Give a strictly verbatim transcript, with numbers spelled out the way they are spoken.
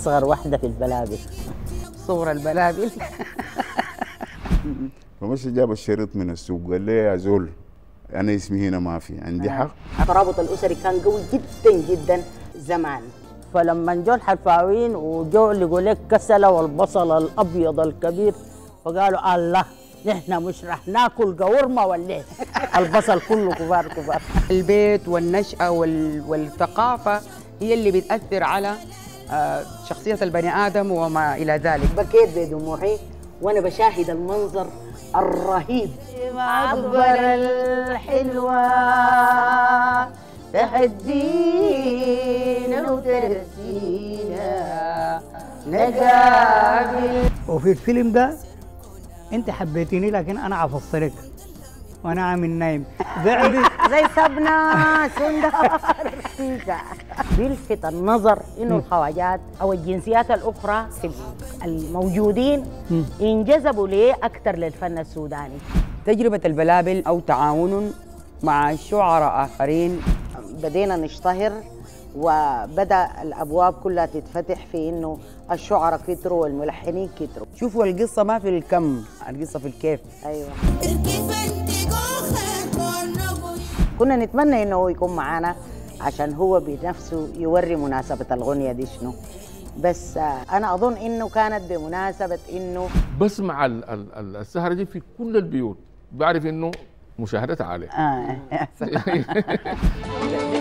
أصغر واحدة في البلابل، صغرى البلابل. فمش جاب الشريط من السوق، قال لي يا زول أنا اسمي هنا ما في، عندي حق. الترابط الأسري كان قوي جدا جدا زمان. فلما جو الحرفاويين وجو لقوا لك كسلة والبصل الأبيض الكبير، فقالوا الله نحن مش رح ناكل قورمة ولا البصل كله كبار كبار. البيت والنشأة والثقافة هي اللي بتأثر على شخصية البني آدم وما إلى ذلك. بكيت بدموعي وأنا بشاهد المنظر الرهيب. معبرة الحلوة تحدينا وترسينا نقابل. وفي الفيلم ده أنت حبيتيني لكن أنا عفصتلك وأنا عامل نايم بعد زي سبنا سندار فيك. بيلفت النظر إنه الخواجات أو الجنسيات الأخرى الموجودين انجذبوا ليه أكثر للفن السوداني. تجربة البلابل أو تعاون مع شعراء آخرين، بدينا نشتهر وبدأ الأبواب كلها تتفتح في إنه الشعراء كتروا والملحنين كتروا. شوفوا القصة ما في الكم، القصة في الكيف. أيوة. كنا نتمنى إنه يكون معانا عشان هو بنفسه يوري مناسبة الغنية دي شنو، بس أنا أظن إنه كانت بمناسبة إنه بسمع السهرة دي في كل البيوت، بعرف إنه مشاهدتها عليه. آه.